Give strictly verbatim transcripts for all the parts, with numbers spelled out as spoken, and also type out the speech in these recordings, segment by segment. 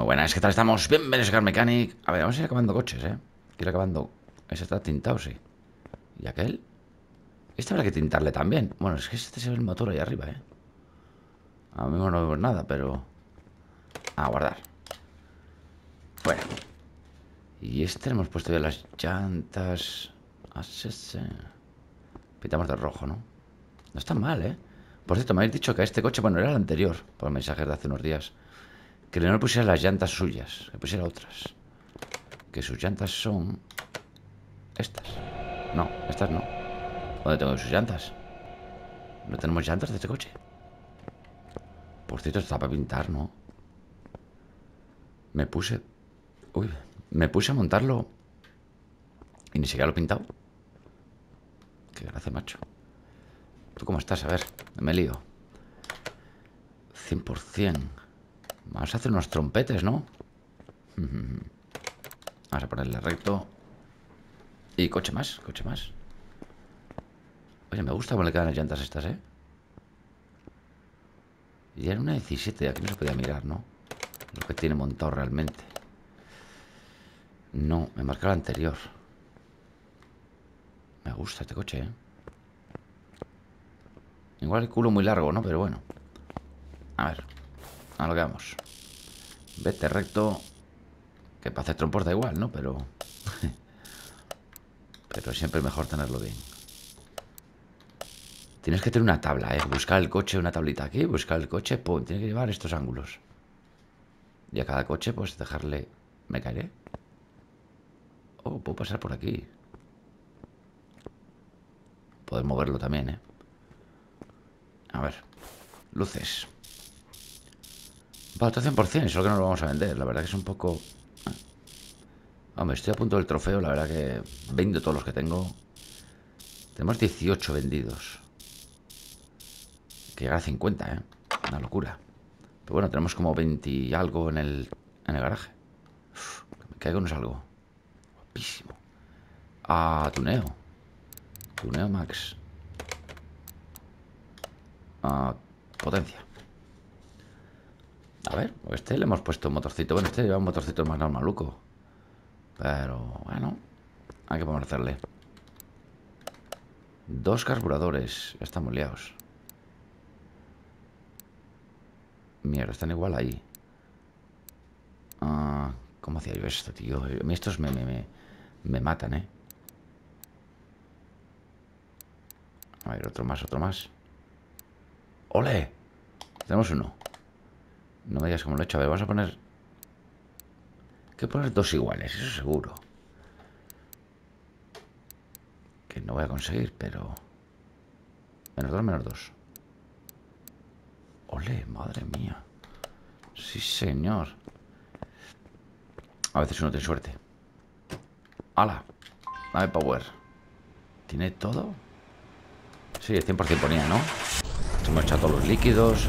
Muy buenas, ¿qué tal estamos? Bienvenidos a Car Mechanic. A ver, vamos a ir acabando coches, ¿eh? Quiero ir acabando. Ese está tintado, sí. ¿Y aquel? Este habrá que tintarle también. Bueno, es que este se ve el motor ahí arriba, ¿eh? Ahora mismo no vemos nada, pero... A guardar. Bueno. Y este le hemos puesto ya las llantas... Pintamos de rojo, ¿no? No está mal, ¿eh? Por cierto, me habéis dicho que a este coche... Bueno, era el anterior, por mensajes de hace unos días, que no le pusiera las llantas suyas, que pusiera otras. Que sus llantas son... Estas. No, estas no. ¿Dónde tengo sus llantas? ¿No tenemos llantas de este coche? Por cierto, está para pintar, ¿no? Me puse... Uy, me puse a montarlo y ni siquiera lo he pintado. Qué gracia, macho. ¿Tú cómo estás? A ver, me lío. cien por cien. Vamos a hacer unos trompetes, ¿no? Vamos a ponerle recto. Y coche más, coche más. Oye, me gusta cómo le quedan las llantas estas, ¿eh? Y era una diecisiete, aquí no se podía mirar, ¿no? Lo que tiene montado realmente. No, me marcó la anterior. Me gusta este coche, ¿eh? Igual el culo muy largo, ¿no? Pero bueno. A ver, a lo que vamos. Vete recto. Que para hacer trompos da igual, ¿no? Pero... Pero siempre es mejor tenerlo bien. Tienes que tener una tabla, ¿eh? Buscar el coche, una tablita aquí, buscar el coche, pum, tiene que llevar estos ángulos. Y a cada coche, pues dejarle... ¿Me caeré? Oh, puedo pasar por aquí. Poder moverlo también, ¿eh? A ver. Luces. Vale, todo cien por cien, solo que no lo vamos a vender. La verdad que es un poco... Hombre, estoy a punto del trofeo, la verdad que vendo todos los que tengo. Tenemos dieciocho vendidos. Hay que llegar a cincuenta, ¿eh? Una locura. Pero bueno, tenemos como veinte y algo en el, en el garaje. Uf, me caigo, no salgo. Guapísimo. Ah, tuneo. Tuneo max. Ah, potencia. A ver, este le hemos puesto un motorcito. Bueno, este lleva un motorcito más normaluco. Pero bueno, hay que poder hacerle. Dos carburadores. Ya estamos liados. Mierda, están igual ahí. Ah, ¿cómo hacía yo esto, tío? Estos me, me, me, me matan, ¿eh? A ver, otro más, otro más. ¡Ole! Tenemos uno. No me digas cómo lo he hecho. A ver, vamos a poner... Hay que poner dos iguales, eso seguro. Que no voy a conseguir, pero... Menos dos, menos dos. Ole, madre mía. Sí, señor. A veces uno tiene suerte. ¡Hala! Dame power. ¿Tiene todo? Sí, el cien por cien ponía, ¿no? Hemos echado todos los líquidos.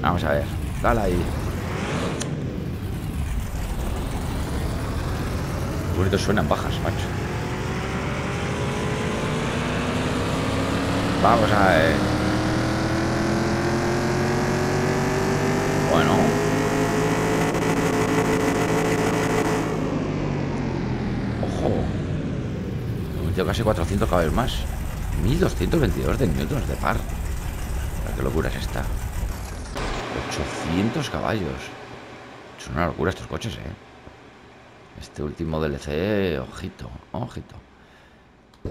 Vamos a ver. Dale ahí. Bonito suenan bajas, macho. Vamos a ver. Bueno. Ojo. He metido casi cuatrocientos caballos más. mil doscientos veintidós de newtons de par. ¿Qué locura es esta? ochocientos caballos. Son una locura estos coches, eh. Este último D L C, ojito, ojito.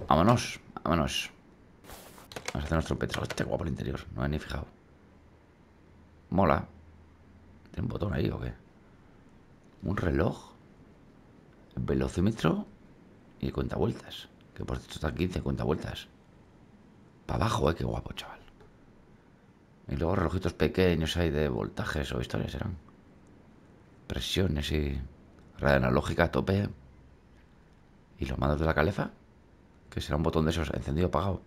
Vámonos, vámonos. Vamos a hacer nuestro petróleo. Este guapo el interior, no me he ni fijado. Mola. ¿Tiene un botón ahí o qué? Un reloj. Velocímetro. Y cuentavueltas. Que por cierto está quince cuentavueltas. Para abajo, eh, qué guapo, chaval. Y luego relojitos pequeños hay de voltajes o historias serán. Presiones y... Radio analógica a tope. ¿Y los mandos de la calefa? Que será un botón de esos encendido apagado.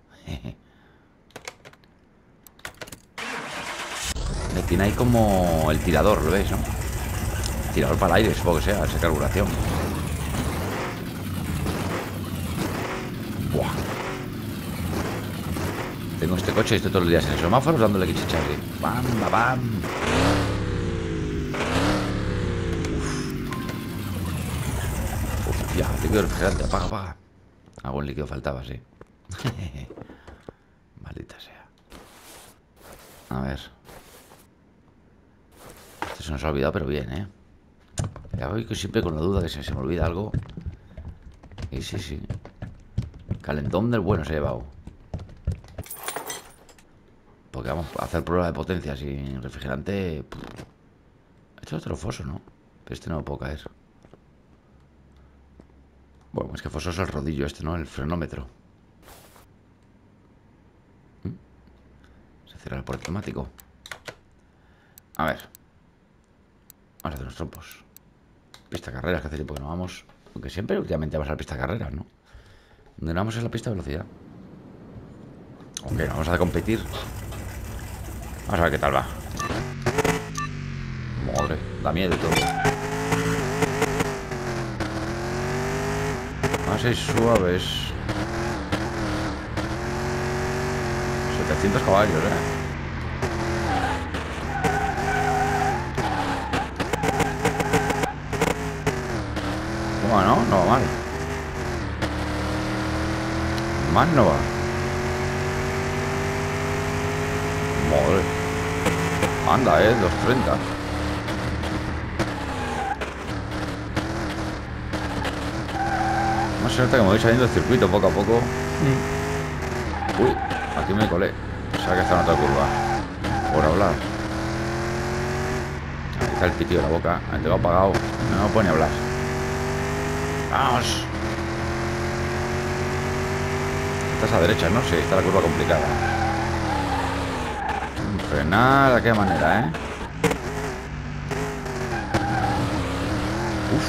Le tiene ahí como el tirador, ¿lo veis, no? El tirador para el aire, supongo que sea, esa carburación. Buah. Tengo este coche y estoy todos los días en semáforos dándole quichichas. Bam, bam, bam. Líquido refrigerante, apaga, apaga. Algún líquido faltaba, sí. Maldita sea. A ver. Esto se nos ha olvidado, pero bien, ¿eh? Ya voy siempre con la duda de si se me olvida algo. Y sí, sí. Calentón del bueno se ha llevado. Porque vamos a hacer prueba de potencia sin refrigerante. Esto es otro foso, ¿no? Pero este no lo puedo caer. Bueno, es que foso es el rodillo este, ¿no? El frenómetro. Se cierra el puerto automático. A ver. Vamos a hacer los trompos. Pista carreras, que hace tiempo que no vamos. Aunque siempre últimamente vamos a la pista carreras, ¿no? Donde no vamos es la pista de velocidad. Aunque no vamos a competir. Vamos a ver qué tal va. Madre, da miedo y todo. Más seis suaves. setecientos caballos, eh. Bueno, no va mal. Mal no va. Madre. Anda, eh, doscientos treinta. No se nota que me voy saliendo del circuito poco a poco. Mm. Uy, aquí me colé. O sea que está en otra curva. Por hablar. Ahí está el pitido de la boca. Ahí te va apagado. No me puede ni hablar. ¡Vamos! Estás a derecha, ¿no? Sí, está la curva complicada. Frenar, ¿de qué manera, eh? Uf.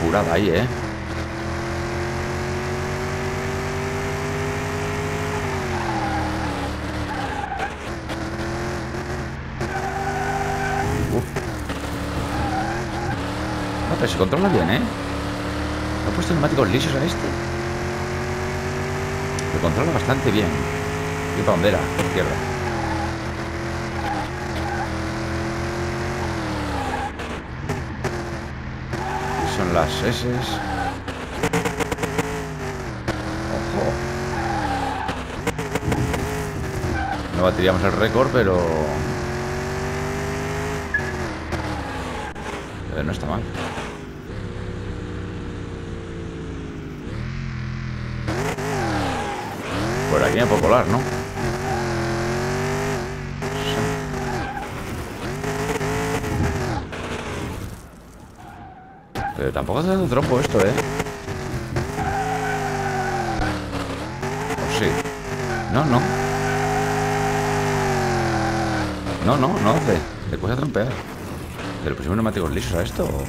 Apurada ahí, eh. Pero se controla bien, ¿eh? ¿No ha puesto neumáticos lisos a este? Lo controla bastante bien. Y para bandera, izquierda. Y son las S. Ojo. No batiríamos el récord, pero... Pero no está mal. Por aquí me puedo colar, ¿no? Sí. Pero tampoco está dando trompo esto, ¿eh? O sí. No, no. No, no, no hace. Le cuesta trompear. ¿Pero pusimos neumáticos lisos a esto? ¿O?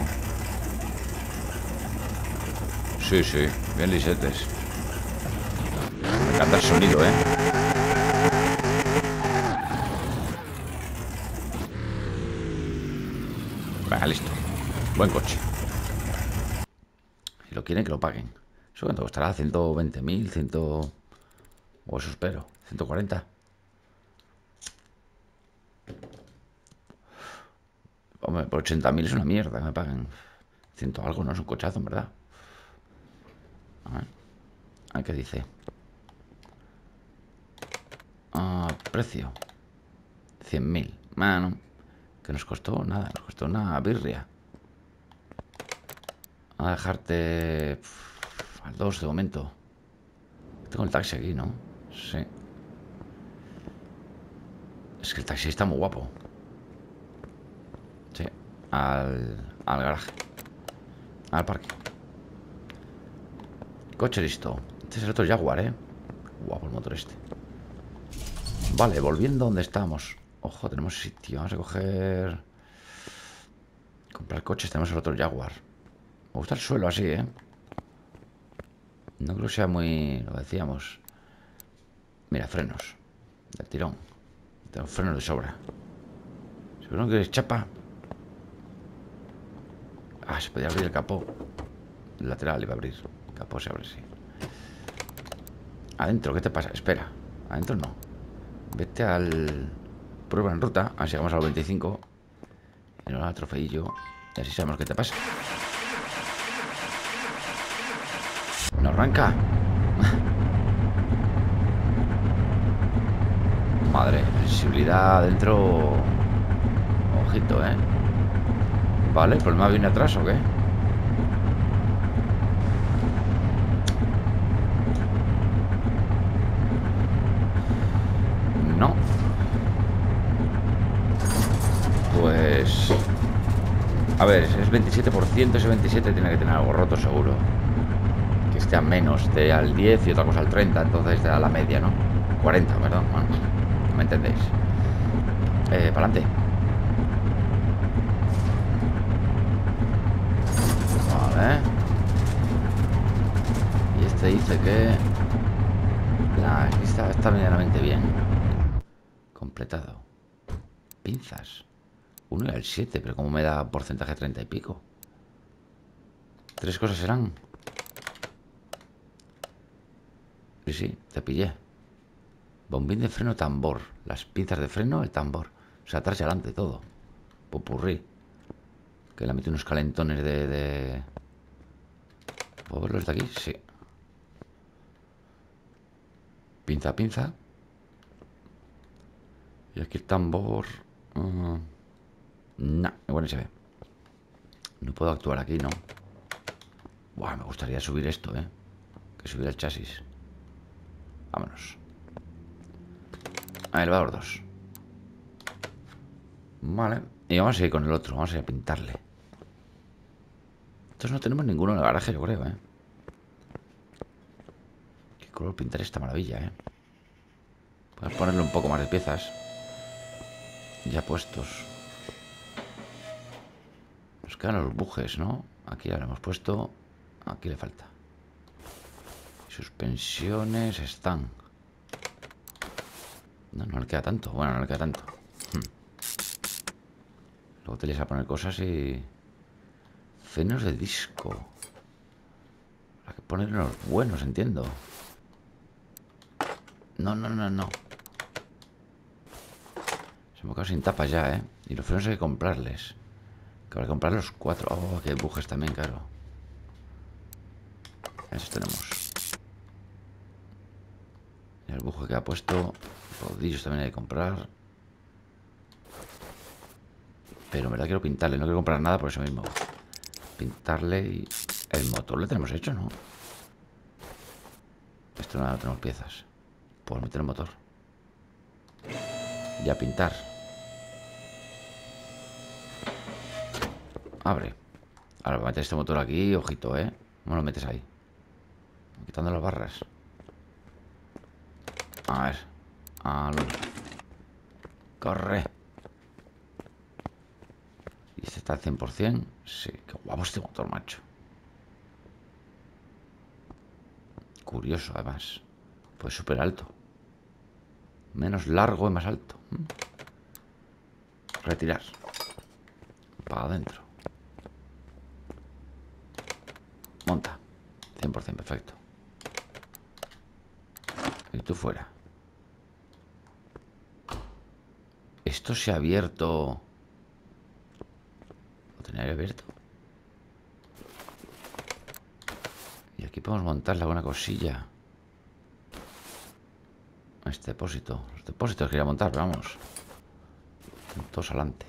Sí, sí. Bien lisetes. Me encanta el sonido, ¿eh? Venga, listo. Buen coche. Si lo quieren, que lo paguen. ¿Eso cuánto costará? ¿ciento veinte mil? ¿cien? O oh, eso espero. ¿ciento cuarenta? Hombre, por ochenta mil es una mierda que me paguen. cien algo, ¿no? Es un cochazo, en verdad. A ver. A ver qué dice. Uh, precio cien mil. Mano, que nos costó nada. Nos costó una birria. A dejarte pff, al dos de momento. Tengo el taxi aquí, ¿no? Sí. Es que el taxi está muy guapo. Sí. Al, al garaje. Al parque. Coche listo. Este es el otro Jaguar, ¿eh? Guapo el motor este. Vale, volviendo a donde estábamos. Ojo, tenemos sitio. Vamos a coger... Comprar coches. Tenemos el otro Jaguar. Me gusta el suelo así, ¿eh? No creo que sea muy... Lo decíamos. Mira, frenos. Del tirón. Tengo frenos de sobra. Seguro que es chapa. Ah, se podía abrir el capó. El lateral iba a abrir. El capó se abre, sí. Adentro, ¿qué te pasa? Espera. Adentro no. Vete al... Prueba en ruta. Así llegamos a los veinticinco. Y nos da el trofeillo. Y así sabemos qué te pasa. ¿No arranca? Madre, sensibilidad adentro. Ojito, ¿eh? Vale, ¿el problema viene atrás o qué? No. Pues... a ver, es veintisiete por ciento, ese veintisiete tiene que tener algo roto seguro. Que esté a menos, de al diez y otra cosa al treinta, entonces de a la media, ¿no? cuarenta, perdón, bueno, no me entendéis. Eh, para adelante. Vale. Y este dice que... la lista está medianamente bien. Completado. Pinzas. uno y al siete, pero como me da porcentaje treinta y pico. Tres cosas serán. Sí, sí, te pillé. Bombín de freno, tambor. Las pinzas de freno, el tambor. O sea, atrás y adelante todo. Popurrí. Que le metí unos calentones de... de... ¿puedo verlo desde aquí? Sí. Pinza, pinza. Y aquí el tambor. Uh, no, igual ni se ve. No puedo actuar aquí, ¿no? Buah, me gustaría subir esto, ¿eh? Que subiera el chasis. Vámonos. A ver, elevador dos. Vale. Y vamos a seguir con el otro. Vamos a ir a pintarle. Entonces no tenemos ninguno en el garaje, yo creo, ¿eh? Qué color pintar esta maravilla, ¿eh? Podemos ponerle un poco más de piezas. Ya puestos. Nos quedan los bujes, ¿no? Aquí ya lo hemos puesto. Aquí le falta. Suspensiones están. No, no le queda tanto. Bueno, no le queda tanto. hmm. Luego te les a poner cosas y... frenos de disco. Hay que poner los buenos, entiendo. No, no, no, no. Se me ha quedado sin tapa ya, ¿eh? Y los frenos hay que comprarles. Que habrá que comprar los cuatro. Oh, que hay bujes también, claro. Esos tenemos. El buje que ha puesto. Rodillos también hay que comprar. Pero en verdad quiero pintarle. No quiero comprar nada por eso mismo. Pintarle y... el motor lo tenemos hecho, ¿no? Esto no, no tenemos piezas. Puedo meter el motor. Y a pintar. Abre. Ahora voy a meter este motor aquí. Ojito, ¿eh? ¿Cómo lo metes ahí? Quitando las barras. A ver. A ver. Corre. ¿Y este está al cien por cien? Sí. Qué guapo este motor, macho. Curioso, además. Pues súper alto. Menos largo y más alto. Retirar. Para adentro. Monta. cien por cien, perfecto. Y tú fuera. Esto se ha abierto. Lo tenía abierto. Y aquí podemos montarle alguna cosilla. Este depósito. Los depósitos quería montar, pero vamos. Están todos adelante.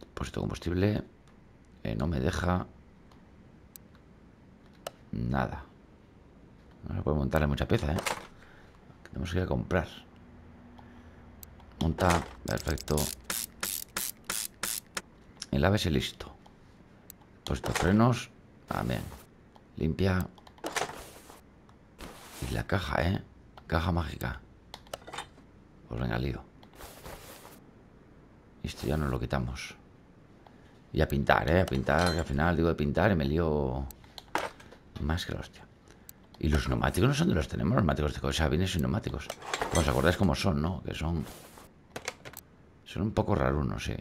Depósito de combustible. Eh, no me deja nada. No se puede montarle mucha pieza, ¿eh? Tenemos que ir a comprar. Monta, perfecto. El A B S y listo. Puesto frenos, también. Limpia. Y la caja, ¿eh? Caja mágica. Pues venga, lío. Listo, ya nos lo quitamos. Y a pintar, ¿eh? A pintar, que al final digo de pintar y me lío más que la hostia. Y los neumáticos no son de los tenemos, los neumáticos de coche, avines y neumáticos. ¿Os acordáis cómo son, no? Que son... son un poco rarunos, sí.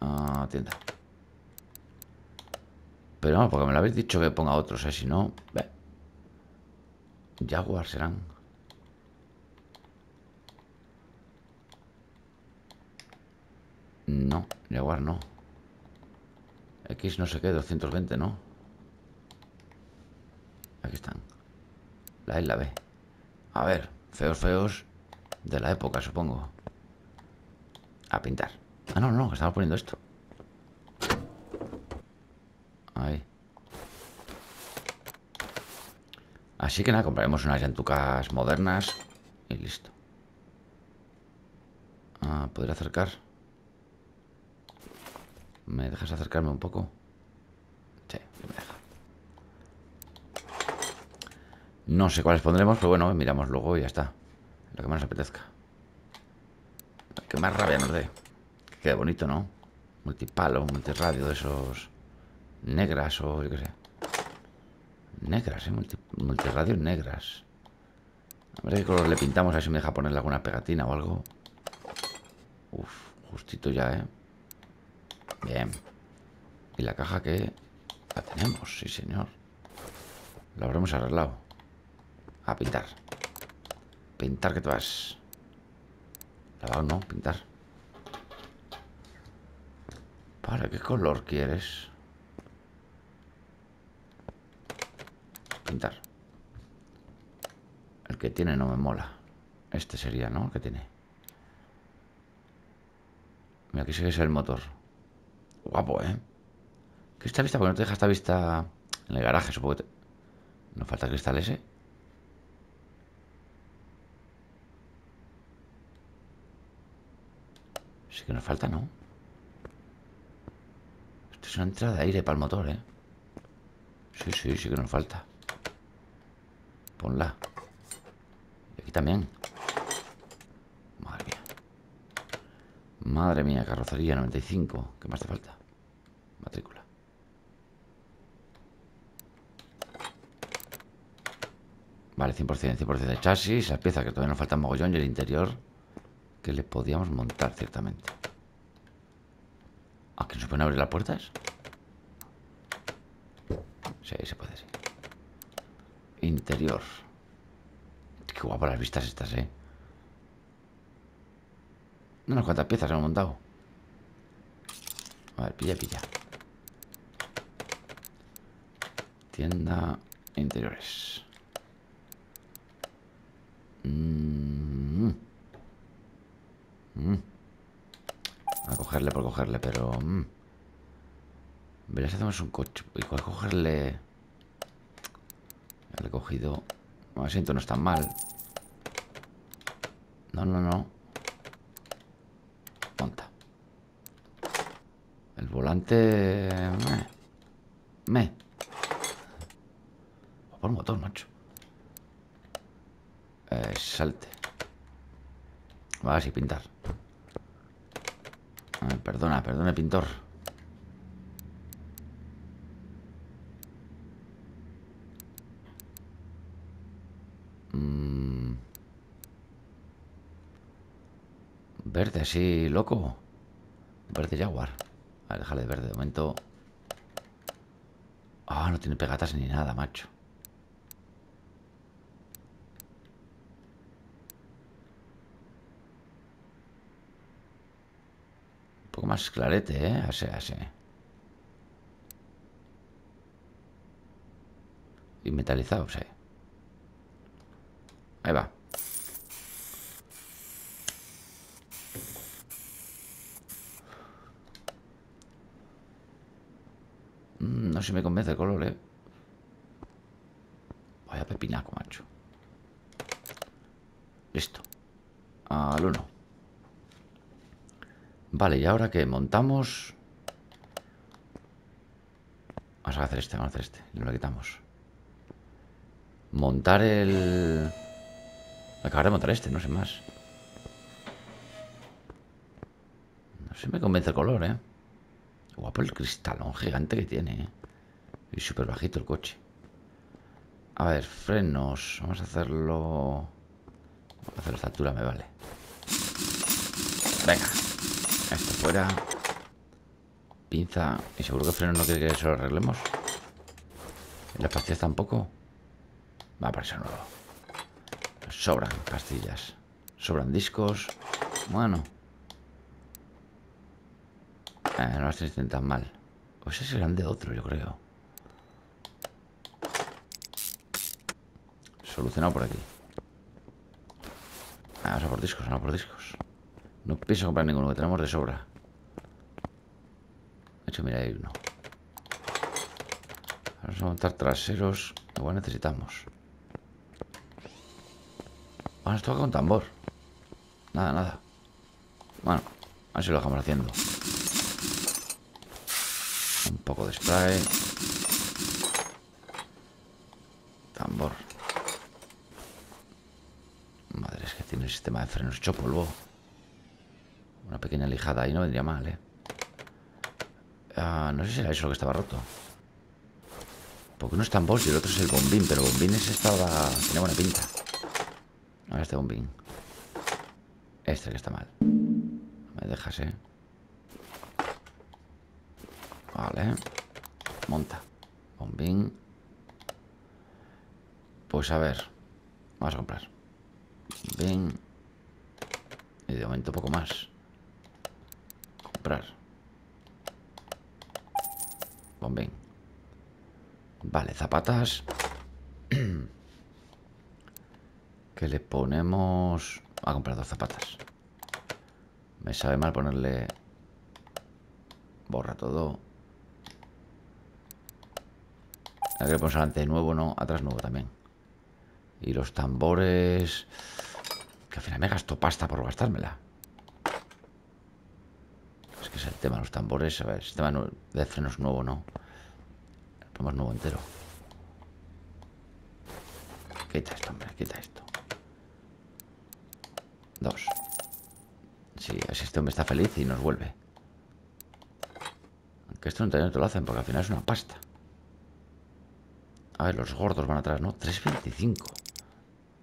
Ah, tienda. Pero no, porque me lo habéis dicho que ponga otros, ¿eh? Si no... ve. Jaguar serán. No, Jaguar no. X no sé qué, doscientos veinte, ¿no? la isla B. A ver, feos, feos de la época, supongo. A pintar. Ah, no, no, que estamos poniendo esto. Ahí. Así que nada, compraremos unas llantucas modernas y listo. Ah, ¿podría acercar? ¿Me dejas acercarme un poco? Sí, me deja. No sé cuáles pondremos, pero bueno, miramos luego y ya está. Lo que más nos apetezca. Lo que más rabia nos dé. Que quede bonito, ¿no? Multipalo, multirradio de esos... Negras o yo qué sé. Negras, ¿eh? Multi, multirradio negras. A ver qué color le pintamos. A ver si me deja ponerle alguna pegatina o algo. Uf, justito ya, ¿eh? Bien. Y la caja que la tenemos, sí señor. La habremos arreglado. A pintar. Pintar que te vas. Lavado no, pintar. ¿Para qué color quieres? Pintar. El que tiene no me mola. Este sería, ¿no? El que tiene. Mira, aquí sí que es el motor. Guapo, ¿eh? ¿Qué esta vista? Porque no te deja esta vista en el garaje, supongo que te... ¿Nos falta el cristal ese? Sí que nos falta, ¿no? Esto es una entrada de aire para el motor, ¿eh? Sí, sí, sí que nos falta. Ponla. Y aquí también. Madre mía. Madre mía, carrocería noventa y cinco. ¿Qué más te falta? Matrícula. Vale, cien por cien, cien por cien de chasis. Las piezas que todavía nos faltan mogollón. Y el interior que le podíamos montar, ciertamente. ¿A que no se pueden abrir las puertas? Sí, se puede, sí. Interior. Qué guapo las vistas estas, eh. No nos cuantas piezas hemos montado. A ver, pilla, pilla. Tienda interiores. Mm. Mm. A cogerle por cogerle, pero... Mm. Verás, hacemos un coche. ¿Y cuál cogerle? El cogido. Bueno, asiento no es tan mal. No, no, no. Monta. El volante. Me. Me. O por motor, macho. Eh, salte. Vale, sí, pintar. Ay, perdona, perdona, pintor. Verde así, loco. Verde jaguar. A ver, déjale de verde de momento. Ah, no tiene pegatas ni nada, macho. Un poco más clarete, eh. Así, así. Y metalizado, sí. Ahí va. No sé si me convence el color, eh. Vaya pepinaco, macho. Listo. Al uno. Vale, y ahora que montamos. Vamos a hacer este, vamos a hacer este. Y lo quitamos. Montar el. Acabaré de montar este, no sé más. No sé si me convence el color, eh. Guapo el cristalón gigante que tiene, ¿eh? Y súper bajito el coche. A ver, frenos. Vamos a hacerlo. Vamos a hacerlo a esta altura, me vale. Venga. Esto fuera. Pinza. Y seguro que frenos no quiere que eso lo arreglemos. ¿Y las pastillas tampoco? Va a aparecer nuevo. Sobran pastillas. Sobran discos. Bueno. Eh, no las tenéis tan mal. Pues ese serán de otro, yo creo. solucionado por aquí. Ah, vamos a por discos, vamos a por discos. No pienso comprar ninguno, que tenemos de sobra. De hecho, mira, hay uno. Vamos a montar traseros. Igual necesitamos. Ah, nos toca con tambor. Nada, nada. Bueno, así lo dejamos haciendo. Un poco de spray. Tambor. Madre, es que tiene el sistema de frenos hecho polvo. Una pequeña lijada ahí no vendría mal, eh. Ah, no sé si era eso lo que estaba roto. Porque uno es tambor y el otro es el bombín. Pero el bombín ese estaba... tenía buena pinta. Ahora este bombín. Este que está mal. Me dejas, eh. Vale. Monta. Bombín. Pues a ver. Vamos a comprar. Bombín. Y de momento poco más. Comprar. Bombín. Vale, zapatas. Que le ponemos... a comprar dos zapatas. Me sabe mal ponerle... borra todo. Ahora que le ponemos adelante de nuevo, no. Atrás nuevo también. Y los tambores... que al final me gasto pasta por gastármela. Es que es el tema, los tambores... a ver, el sistema de frenos nuevo, no. Le ponemos nuevo entero. Quita esto, hombre, quita esto. Dos. Sí, así este hombre está feliz y nos vuelve. Aunque esto no te lo hacen porque al final es una pasta. A ver, los gordos van atrás, ¿no? tres veinticinco.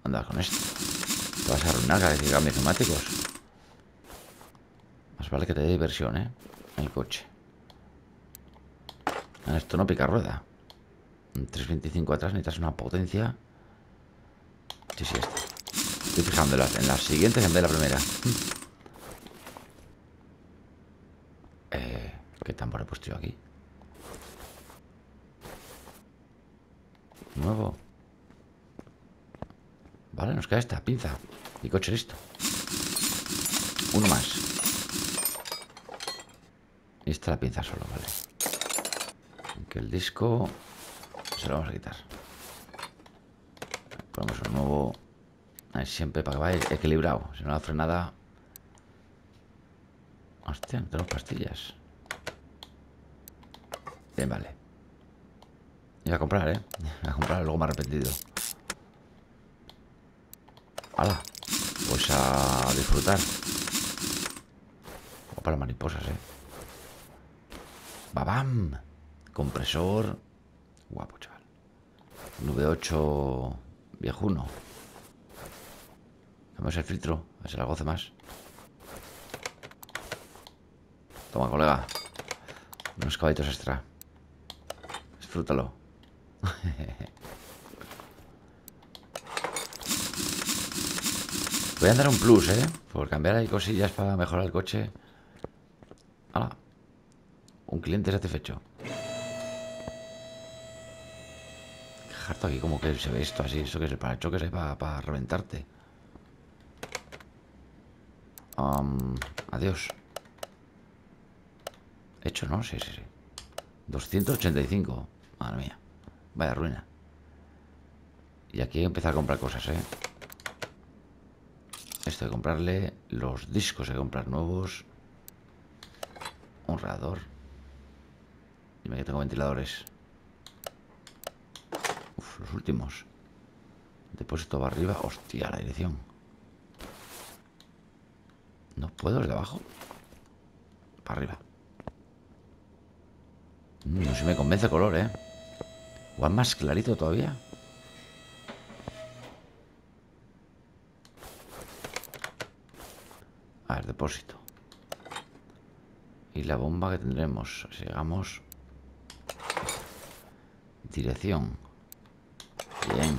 Anda con esto. Te vas a arruinar cada vez que cambies neumáticos. Más vale que te dé diversión, ¿eh? El coche. Esto no pica rueda. tres veinticinco atrás necesitas una potencia. Sí, sí, este. Estoy fijando en las, en las siguientes en vez de la primera. Eh, ¿Qué tambor he puesto yo aquí? Nuevo. Vale, nos queda esta pinza. Y coche listo. Uno más. Y esta la pinza solo, vale. Que el disco se lo vamos a quitar. Ponemos un nuevo... siempre para que vaya equilibrado. Si no la frenada... hostia, no tenemos pastillas. Bien, vale. Iba a comprar, eh. Iba a comprar, luego me he arrepentido. ¡Hala! Pues a disfrutar. O para mariposas, eh. ¡Babam! Compresor. Guapo, chaval. V ocho viejuno. Vamos el filtro, a ver si la goce más. Toma, colega. Unos caballitos extra. Disfrútalo. Voy a dar un plus, ¿eh? Por cambiar hay cosillas para mejorar el coche. ¡Hala! Un cliente satisfecho. Qué harto aquí como que se ve esto así. Eso que es el parachoques ahí para, para reventarte. Um, adiós. Hecho, ¿no? Sí, sí, sí. doscientos ochenta y cinco. Madre mía. Vaya ruina. Y aquí hay que empezar a comprar cosas, ¿eh? Esto de comprarle. Los discos hay que comprar nuevos. Un radiador. Dime que tengo ventiladores. Uf, los últimos. Depósito va arriba. Hostia, la dirección. No puedo, desde abajo. Para arriba. No sé si me convence el color, ¿eh? ¿O es más clarito todavía? A ver, depósito. Y la bomba que tendremos. Llegamos. Dirección. Bien.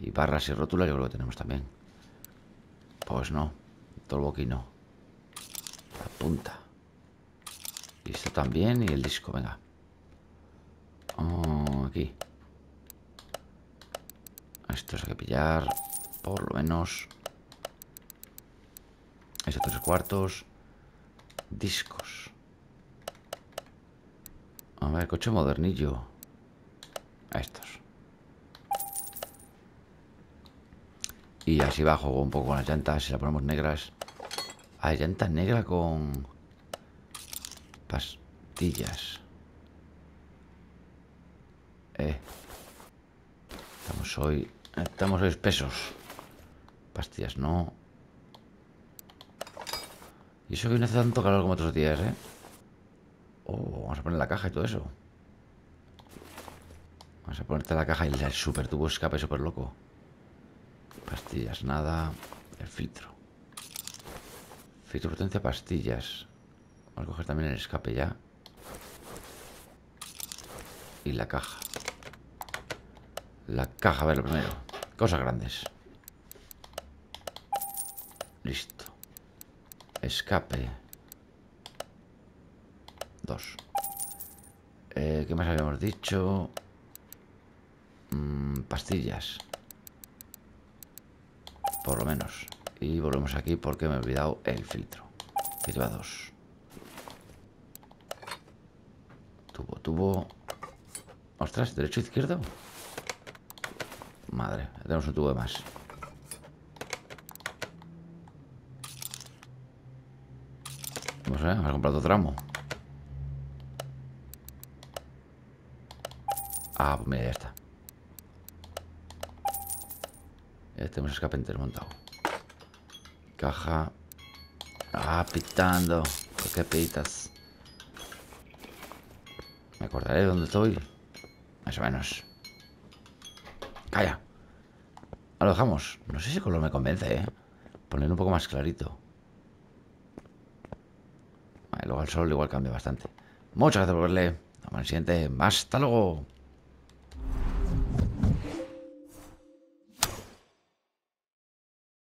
Y barras y rótulas yo creo que tenemos también. Pues no. Todo el boquino. La punta. Y esto también. Y el disco, venga. Oh, aquí. Estos hay que pillar, por lo menos. Estos tres cuartos. Discos. A ver, coche modernillo. A estos. Y así bajo un poco con las llantas. Si las ponemos negras. Hay llantas negras con pastillas. Eh. Estamos hoy. Estamos hoy espesos. Pastillas no. Y eso que no hace tanto calor como otros días, ¿eh? Oh, vamos a poner la caja y todo eso. Vamos a ponerte la caja y el super tubo escape súper loco. Pastillas, nada. El filtro. Filtro potencia, pastillas. Vamos a coger también el escape ya. Y la caja. La caja, a ver, lo primero. Cosas grandes. Listo. Escape. Dos. Eh, ¿Qué más habíamos dicho? Mm, pastillas. Por lo menos. Y volvemos aquí porque me he olvidado el filtro. Que lleva dos. Tubo, tubo. Ostras, derecho, izquierdo. Madre, tenemos un tubo de más. Vamos a ver, vamos a comprar otro tramo. Ah, pues mira, ya está. Ya tenemos escape intermontado. Caja. Ah, pitando. ¿Por qué pitas? Me acordaré de dónde estoy. Más o menos. Calla. Ahora lo dejamos. No sé si el color me convence, ¿eh? Ponerlo un poco más clarito. Vale, luego al sol igual cambia bastante. Muchas gracias por verle. Nos vemos en el siguiente. ¡Hasta luego!